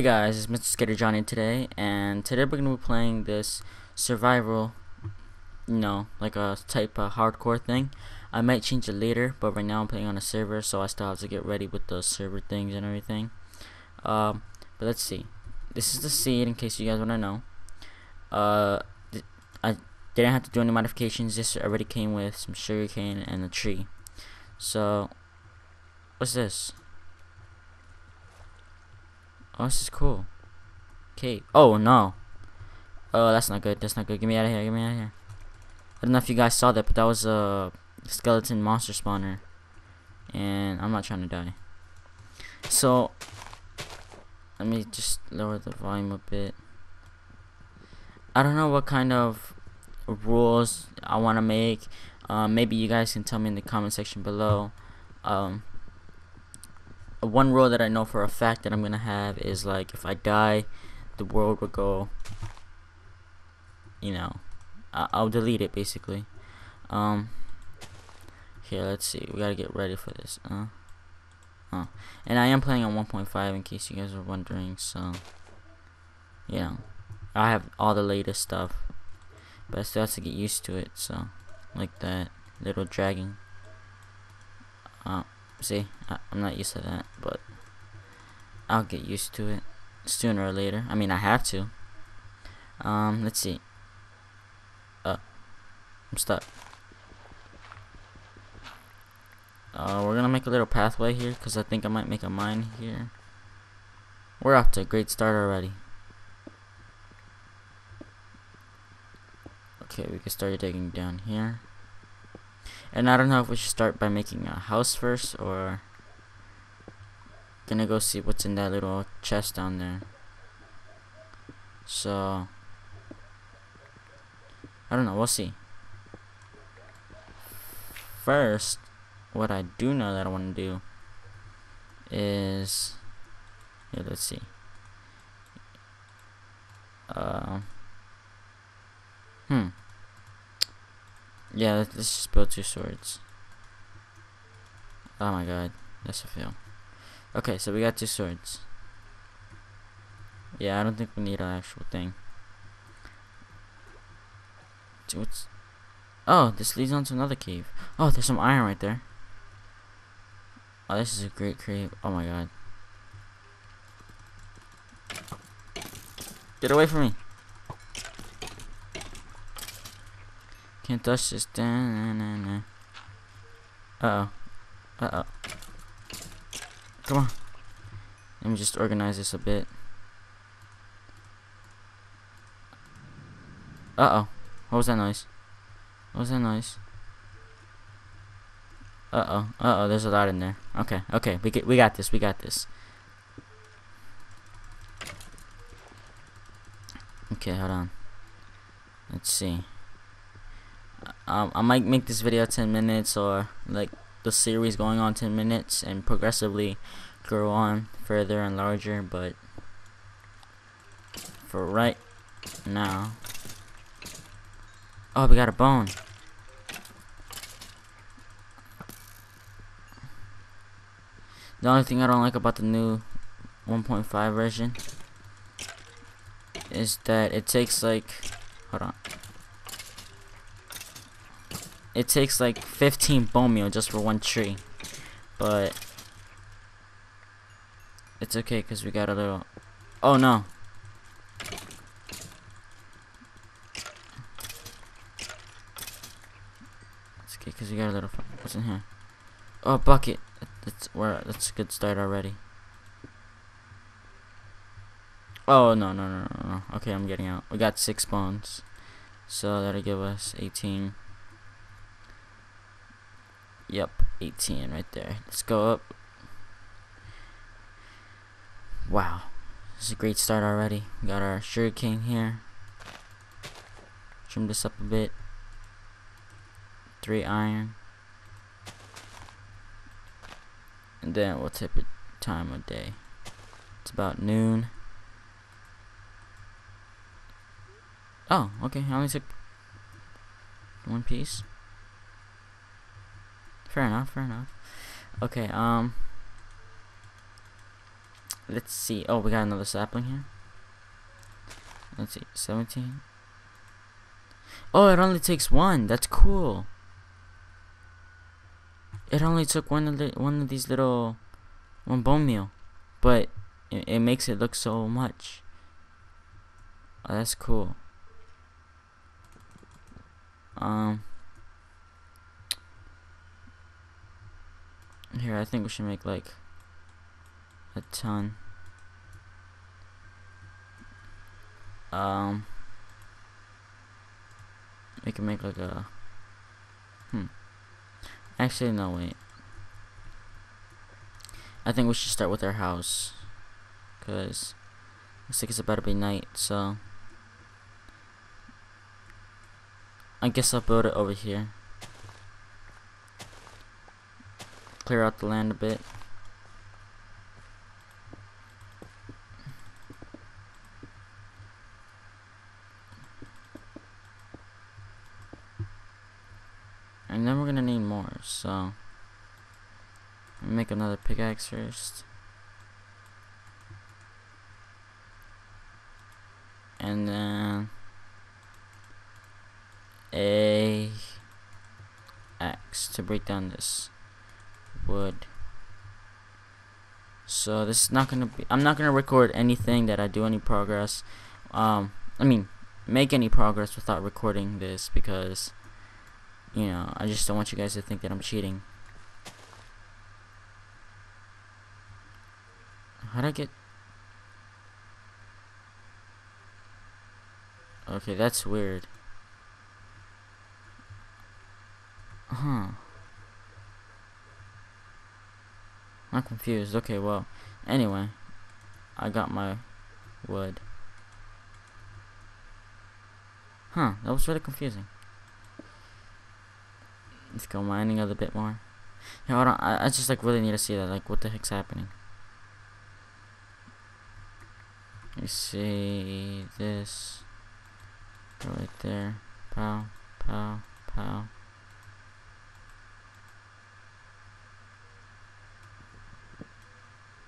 Hey guys, it's MrSkaterJon here today, and today we're gonna be playing this survival, like a type of hardcore thing. I might change it later, but right now I'm playing on a server, so I still have to get ready with the server things and everything. But let's see. This is the seed, in case you guys wanna know. I didn't have to do any modifications. This already came with some sugarcane and a tree. So, what's this? Oh, this is cool. Okay. Oh, no. Oh, that's not good. That's not good. Get me out of here. Get me out of here. I don't know if you guys saw that, but that was a skeleton monster spawner. And I'm not trying to die. So, let me just lower the volume a bit. I don't know what kind of rules I want to make. Maybe you guys can tell me in the comment section below. One rule that I know for a fact that I'm gonna have is, like, if I die, the world will go, I'll delete it basically. Here, let's see, we gotta get ready for this. And I am playing on 1.5 in case you guys are wondering, so yeah, I have all the latest stuff, but I still have to get used to it. So, like that little dragging. See, I'm not used to that, but I'll get used to it sooner or later. I mean, I have to. Let's see. I'm stuck. We're gonna make a little pathway here, because I think I might make a mine here. We're off to a great start already. Okay, we can start digging down here. And I don't know if we should start by making a house first, or gonna go see what's in that little chest down there. So, I don't know, we'll see. First, what I do know that I want to do is, yeah, let's see. Yeah, let's just build two swords. Oh my god, that's a fail. Okay, so we got two swords. Yeah, I don't think we need an actual thing. Oh, this leads on to another cave. Oh, there's some iron right there. Oh, this is a great cave. Oh my god. Get away from me. Can't touch this. Uh oh. Come on. Let me just organize this a bit. Uh oh. What was that noise? What was that noise? Uh oh. There's a lot in there. Okay. We got this. Okay, hold on. Let's see. I might make this video 10 minutes, or like the series going on 10 minutes and progressively grow on further and larger, but for right now. Oh, we got a bone. The only thing I don't like about the new 1.5 version is that it takes like, hold on. It takes like 15 bone meal just for one tree, but it's okay because we got a little. Oh no! It's okay because we got a little. What's in here? Oh, bucket. That's a good start already. Oh no! Okay, I'm getting out. We got 6 bones, so that'll give us 18. Yep, 18 right there. Let's go up. Wow, this is a great start already. We got our sugarcane here. Trim this up a bit. 3 iron. And then we'll tip it time of day. It's about noon. Oh, okay. I only took 1 piece. Fair enough. Okay, Let's see. Oh, we got another sapling here. Let's see. 17. Oh, it only takes one. That's cool. It only took one bone meal, but it makes it look so much. Oh, that's cool. Here, I think we should make like a ton. We can make like a Actually, no, wait. I think we should start with our house, cause looks like it's about to be night. So I guess I'll build it over here. Clear out the land a bit. And then we're gonna need more, so make another pickaxe first. And then an axe to break down this wood. So this is not gonna be, I'm not gonna record anything that I do any progress. I mean, make any progress without recording this, because you know, I just don't want you guys to think that I'm cheating. How'd I get? Okay, that's weird. Huh. I'm confused. Okay, well, anyway, I got my wood. Huh, that was really confusing. Let's go mining a little bit more. Yeah, hold on, I just like really need to see that, like what the heck's happening. You see this go right there. Pow, pow, pow.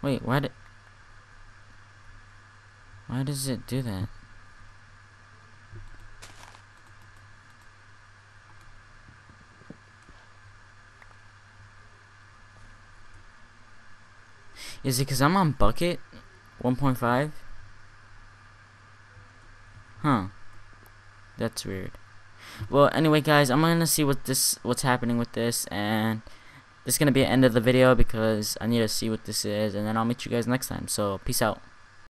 Wait, why does it do that? Is it because I'm on bucket 1.5? Huh. That's weird. Well, anyway, guys, I'm gonna see what's happening with this, and this is gonna be the end of the video because I need to see what this is, and then I'll meet you guys next time. So peace out.